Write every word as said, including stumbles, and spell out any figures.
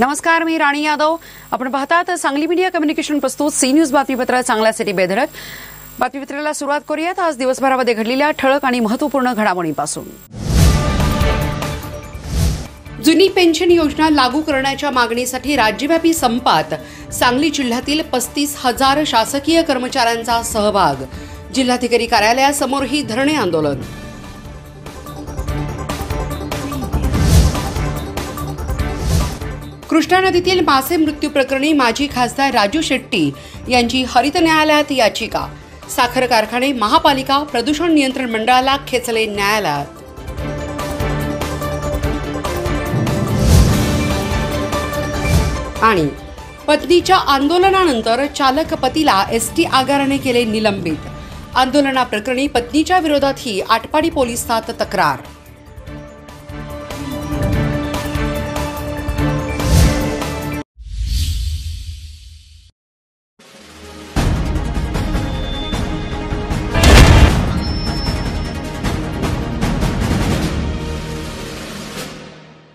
नमस्कार, मी राणी यादव. आपण पाहतात सांगली मीडिया कम्युनिकेशन प्रस्तुत सी न्यूज बातमीपत्र. चांगल्यासाठी बेधडक बातमीपत्राला सुरुवात करूयात आज दिवसभरामध्ये घडलेल्या ठळक आणि महत्त्वपूर्ण घडामोडींपासून. जुनी पेन्शन योजना लागू करण्याच्या मागणीसाठी राज्यव्यापी संपात सांगली जिल्ह्यातील पस्तीस हजार शासकीय कर्मचाऱ्यांचा सहभाग. जिल्हाधिकारी कार्यालयासमोरही धरणे आंदोलन. कृष्णा नदीतील मासे मृत्यू प्रकरणी माजी खासदार राजू शेट्टी यांची हरित न्यायालयात याचिका. साखर कारखाने, महापालिका, प्रदूषण नियंत्रण मंडळाला खेचले न्यायालयात. आणि पत्नीच्या आंदोलनानंतर चालक पतीला एसटी आगाराने केले निलंबित. आंदोलनाप्रकरणी पत्नीच्या विरोधातही आटपाडी पोलिसात तक्रार.